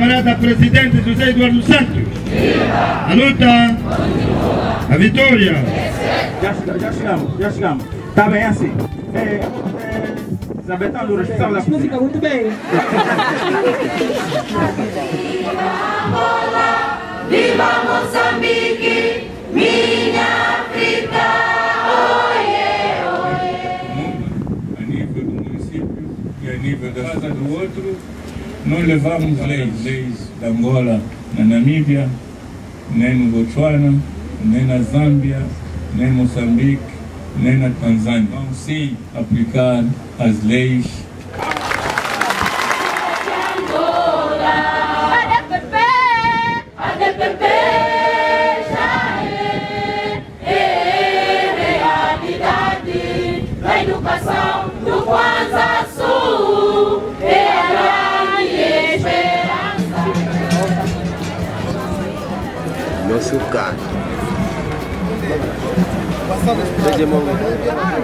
camarada presidente José Eduardo Santos. ¡Viva! A luta continúa. A vitória. Já chegamos. Está bem assim. Isabela Lourdes, sabe a música muito bem. Viva Angola, viva Moçambique, minha África, oiê, oiê. A nível do município e a nível da casa do outro, não levamos leis da Angola na Namíbia, nem no Botswana, nem na Zâmbia, nem Moçambique, nem na Tanzânia. Vamos sim aplicar as leis. Açúcar.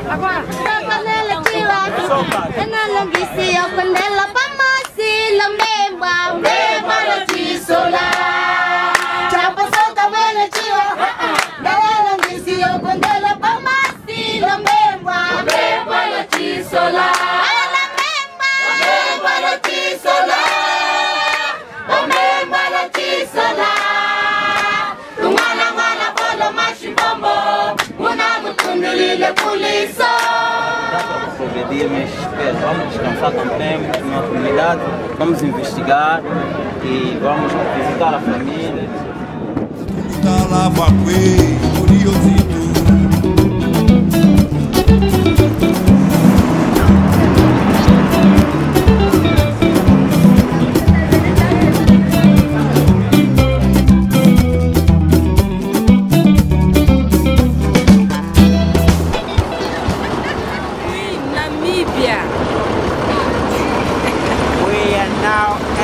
Agora, panela de lado, é na longuice, a panela para macila, mesma de solar. Já passou da panela de lado, na longuice, a panela para macila, mesma de solar. Mas vamos descansar com o tempo, com a comunidade, vamos investigar e vamos visitar a família. Now